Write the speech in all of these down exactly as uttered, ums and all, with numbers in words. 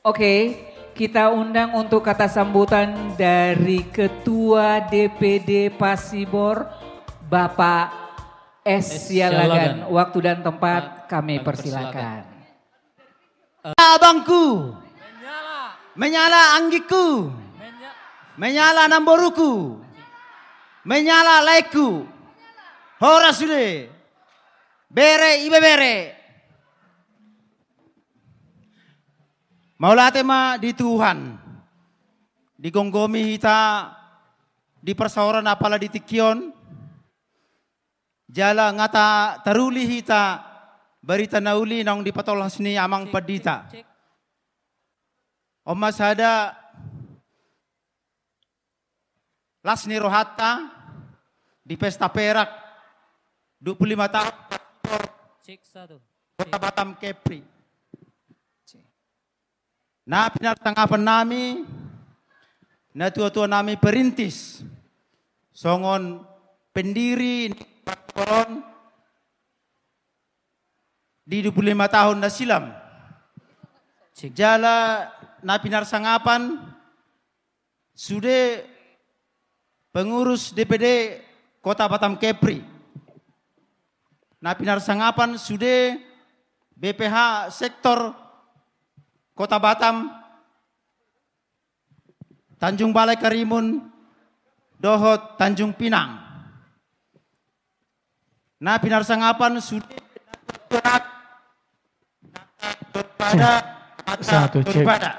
Oke, kita undang untuk kata sambutan dari Ketua D P D Pasibor, Bapak S. Siallagan. Waktu dan tempat kami persilakan. Abangku, menyala anggiku, menyala namboruku, menyala laiku, hora sude, bere ibebere. Maulah tema di Tuhan, di gonggomi kita, di persauran apalah di tikion, jala ngata teruli kita, berita nauli nong di patol hasni amang pedita. Omas ada lasni rohata di pesta perak dua puluh lima tahun Kota Batam Kepri. Nah pinar tanggapan nami, nah tua-tua nami perintis, songon pendiri koron di dua puluh lima tahun dah silam. Jala nah pinar sangapan, sudah pengurus D P D Kota Batam Kepri. Nah pinar sangapan sudah B P H sektor Kota Batam, Tanjung Balai Karimun, Dohot, Tanjung Pinang. Nah, pinar sangapan sudah berat, berpada, atau berpada.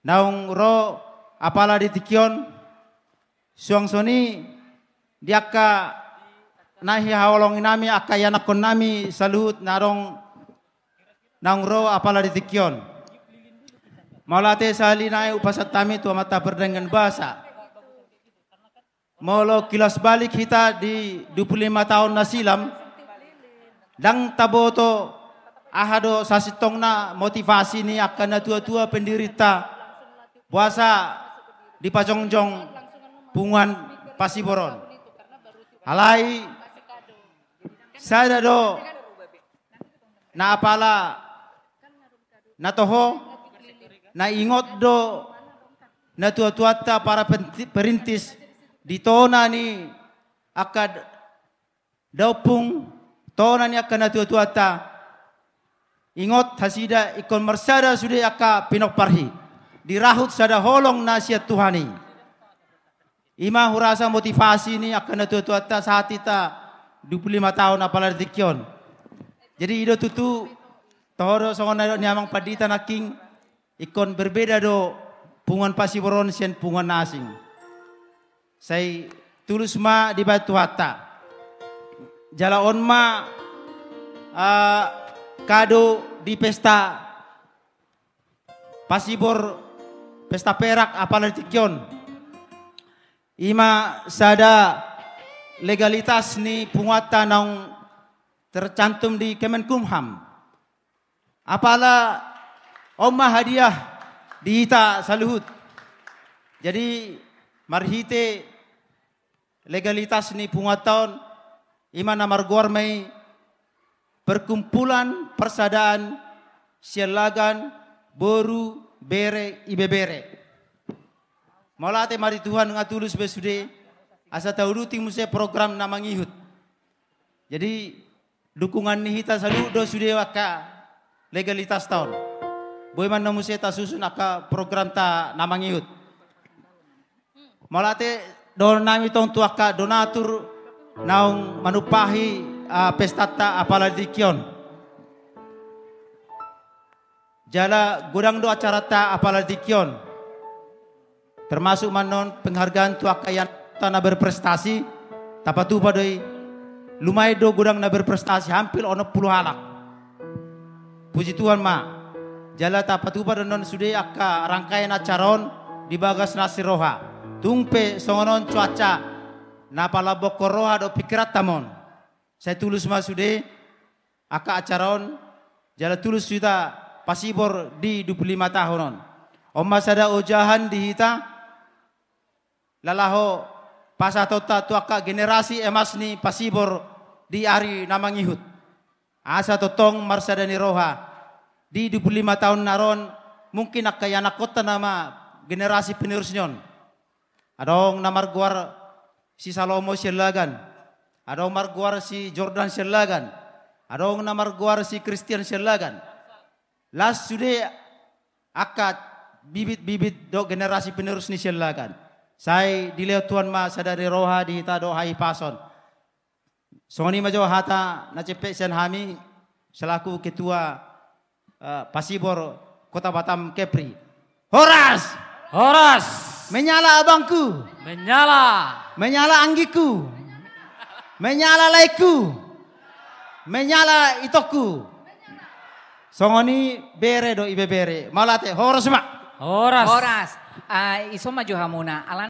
Naung ro, apalah di tikion, suang soni, diaka nahi hawalongin nami, akayanak nami, salut, narong, naung ro, apalah di tikion. Maulate salinai upasat tami tua mata berdengan bahasa. Maulo kilas balik kita di dua puluh lima tahun nasilam. Dang taboto ahado sasitongna motivasi ni akan tua-tua penderita puasa di pajongjong pungan Pasiboron. Alai sadado na apala na toho na ingot do na tua-tuata para perintis di tona ni akad daupung tona ni akad na tua-tuata ingot hasida ikon mersada sudah akad pinok parhi dirahut sada holong nasihat Tuhani ima hurasa motivasi ni akad na tua-tuata saat kita dua puluh lima tahun apalah dikion jadi ido tutu toro songon nyamang padita naking ikon berbeda do pungan Pasiboron sian pungan asing. Saya tulus ma di batu hata. Jalaon ma uh, kado di pesta Pasibor pesta perak apalah tikion. Ima sada legalitas ni punguata nang tercantum di Kemenkumham. Apalah Oma hadiah diita saluhut. Jadi marhite legalitas ni pungaton iman amargor mai perkumpulan persadaan Siallagan boru bere ibebere. Maulate mari Tuhan ngatulus besude asa tauruti muse program namangihut. Jadi dukungan ni hita saluhut do sude waka legalitas tahun. Boeman namu saya tak susun aka program ta namangiut. Malate donami tong tuaka donatur naung manupahi uh, pesta ta apalah dikion. Jala gudang do acara ta apalah dikion. Termasuk manon penghargaan tuaka yang tanah berprestasi tapatu padoi lumai do gudang na berprestasi hampir ono puluh halak. Puji Tuhan ma. Jala tapatupa donon sude akka rangkaian acaron di bagas nasiroha. Tungpe songonon cuaca napala bokoroha do pikirat tamon. Saya tulus ma sude akka acaron jala tulus suda Pasibor di dua puluh lima tahunon. Oma sada ojahan di hita lalaho pasatota tuaka generasi emas ni Pasibor di ari namangihut. Asa totong marsadani roha. Di dua puluh lima tahun naron mungkin kaya anak kota nama generasi penerusnya. Adong namar guar si Salomo Siallagan, adong namar guar si Jordan Siallagan, adong namar guar si Christian Siallagan. Las sudah akad bibit-bibit do generasi penerus ni Siallagan. Saya dilihat Tuhan ma sadari roha di hita dohai pason. Soni majo hata nacepek sen hami selaku ketua uh, Pasibor Kota Batam Kepri. Horas, horas. Menyala abangku, menyala. Menyala anggiku, menyala laiku, menyala itoku. Songoni bere do ibebere. Malate horas mak. Horas. Horas. Uh, Isoma johamuna. Alan